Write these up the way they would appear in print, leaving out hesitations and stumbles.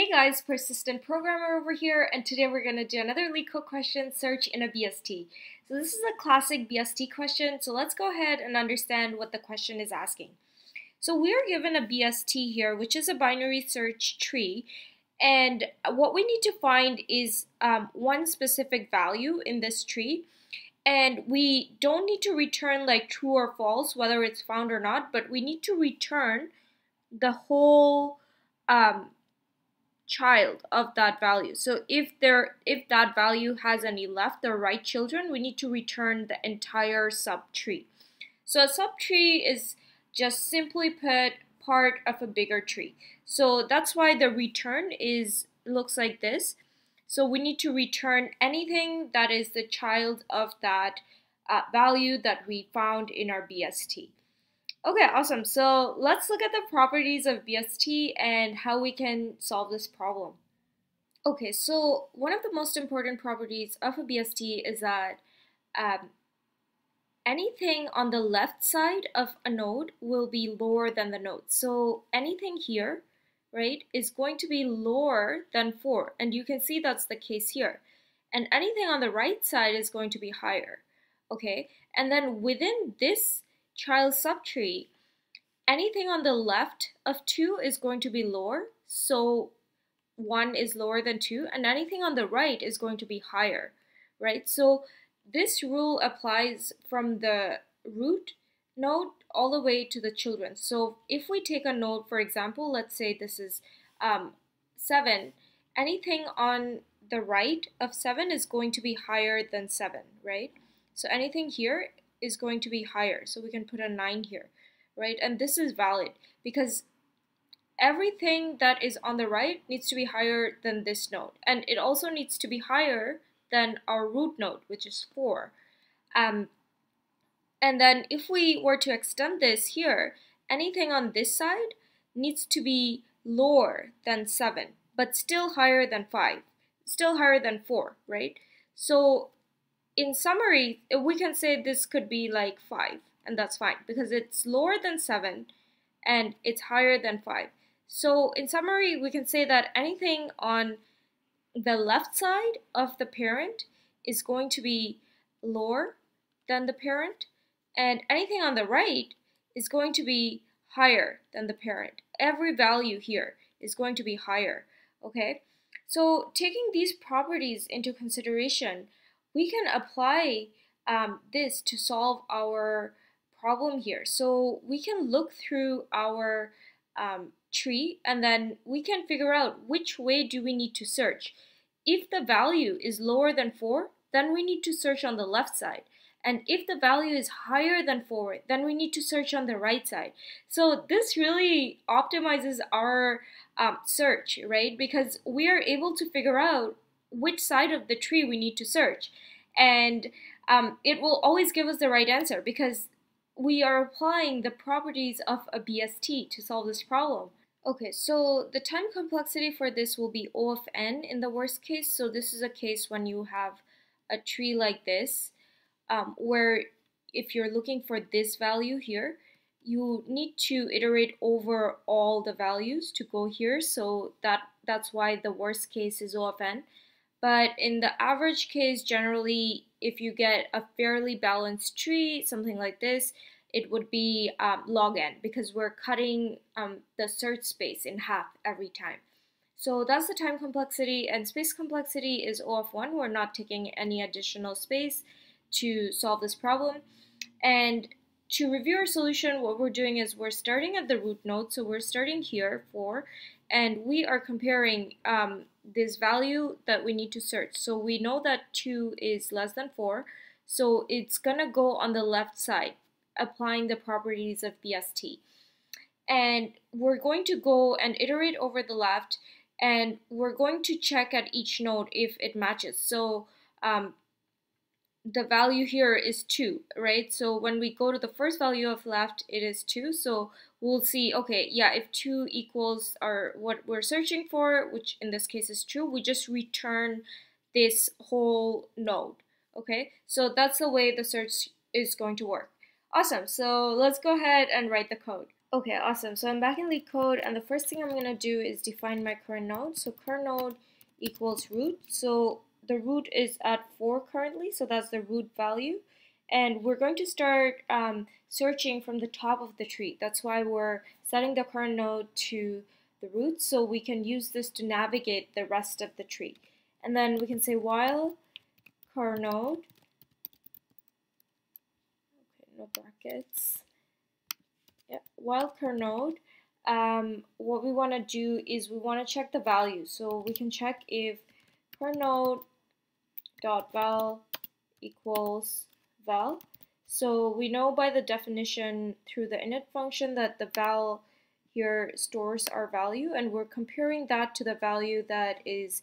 Hey guys, Persistent Programmer over here, and today we're going to do another LeetCode question, search in a BST. So this is a classic BST question, so let's go ahead and understand what the question is asking. So we're given a BST here, which is a binary search tree, and what we need to find is one specific value in this tree, and we don't need to return like true or false, whether it's found or not, but we need to return the whole child of that value. So if that value has any left or right children, we need to return the entire subtree. So a subtree is just simply put part of a bigger tree. So that's why the return looks like this. So we need to return anything that is the child of that value that we found in our BST. Okay, awesome. So let's look at the properties of BST and how we can solve this problem. Okay, so one of the most important properties of a BST is that anything on the left side of a node will be lower than the node. So anything here, right, is going to be lower than 4. And you can see that's the case here. And anything on the right side is going to be higher. Okay, and then within this child subtree, anything on the left of 2 is going to be lower, so 1 is lower than 2, and anything on the right is going to be higher, right? So this rule applies from the root node all the way to the children. So if we take a node, for example, let's say this is 7, anything on the right of 7 is going to be higher than 7, right? So anything here is going to be higher, so we can put a 9 here, right? And this is valid because everything that is on the right needs to be higher than this node, and it also needs to be higher than our root node, which is 4. And then if we were to extend this here, anything on this side needs to be lower than 7, but still higher than 5, still higher than 4, right? So in summary, we can say this could be like 5, and that's fine because it's lower than 7 and it's higher than 5. So in summary, we can say that anything on the left side of the parent is going to be lower than the parent, and anything on the right is going to be higher than the parent. Every value here is going to be higher, okay? So taking these properties into consideration, we can apply this to solve our problem here. So we can look through our tree, and then we can figure out which way do we need to search. If the value is lower than 4, then we need to search on the left side. And if the value is higher than 4, then we need to search on the right side. So this really optimizes our search, right? Because we are able to figure out which side of the tree we need to search, and it will always give us the right answer because we are applying the properties of a BST to solve this problem. Okay, so the time complexity for this will be O(n) in the worst case. So this is a case when you have a tree like this where if you're looking for this value here, you need to iterate over all the values to go here. So that's why the worst case is O(n). But in the average case, generally, if you get a fairly balanced tree, something like this, it would be log(n) because we're cutting the search space in half every time. So that's the time complexity, and space complexity is O(1). We're not taking any additional space to solve this problem. And to review our solution, what we're doing is we're starting at the root node. So we're starting here, 4, and we are comparing this value that we need to search. So we know that 2 is less than 4, so it's gonna go on the left side, applying the properties of BST. And we're going to go and iterate over the left, and we're going to check at each node if it matches. So the value here is 2, right? So when we go to the first value of left, it is 2. So we'll see, okay, yeah, if 2 equals our what we're searching for, which in this case is true, we just return this whole node, okay? So that's the way the search is going to work. Awesome, so let's go ahead and write the code. Okay, awesome. So I'm back in LeetCode, and the first thing I'm going to do is define my current node. So current node equals root. So the root is at 4 currently, so that's the root value. And we're going to start searching from the top of the tree. That's why we're setting the current node to the root, so we can use this to navigate the rest of the tree. And then we can say while current node, okay, no brackets. Yeah, while current node, what we want to do is we want to check the value. So we can check if current node dot val equals val. So we know by the definition through the init function that the val here stores our value, and we're comparing that to the value that is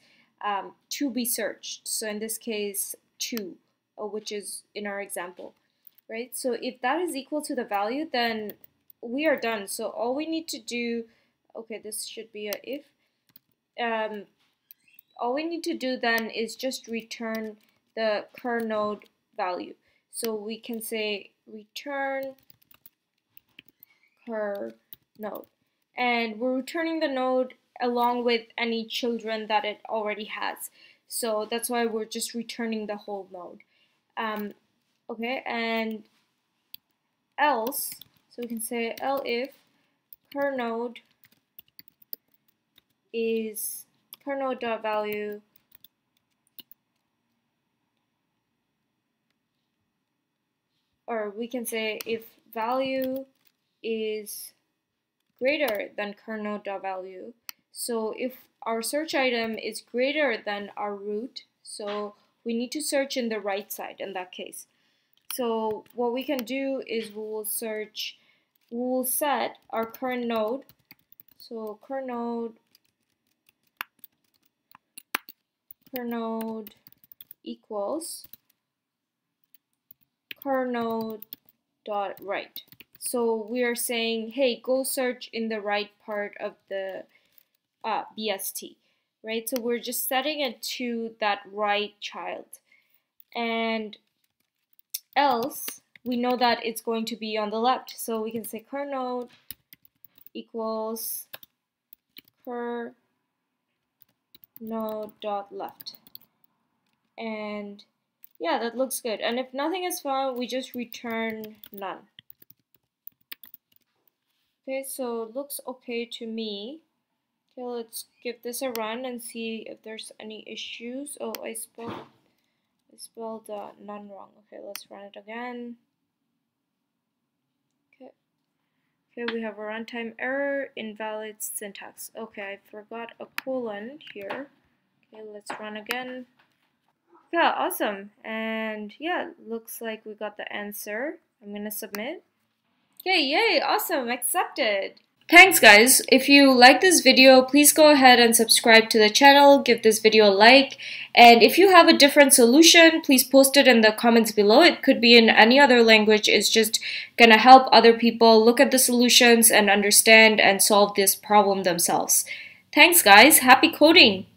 to be searched. So in this case, 2, which is in our example, right? So if that is equal to the value, then we are done. So all we need to do, okay, this should be a if. All we need to do then is just return the current node value. So we can say return current node, and we're returning the node along with any children that it already has. So that's why we're just returning the whole node. Okay, and else, so we can say elif current node dot value or we can say if value is greater than current node dot value. So if our search item is greater than our root, so we need to search in the right side in that case. So what we can do is we will set our current node. So current node equals current node dot right. So we are saying, hey, go search in the right part of the BST, right? So we're just setting it to that right child. And else, we know that it's going to be on the left. So we can say current node equals current node dot left. And yeah, that looks good. And if nothing is found, we just return none. Okay, so it looks okay to me. Okay, let's give this a run and see if there's any issues. Oh, I spelled none wrong. Okay, let's run it again. Okay, we have a runtime error, invalid syntax. Okay, I forgot a colon here. Okay, let's run again. Yeah, awesome. And yeah, looks like we got the answer. I'm gonna submit. Okay, yay, awesome, accepted. Thanks guys. If you like this video, please go ahead and subscribe to the channel, give this video a like, and if you have a different solution, please post it in the comments below. It could be in any other language. It's just gonna help other people look at the solutions and understand and solve this problem themselves. Thanks guys, happy coding.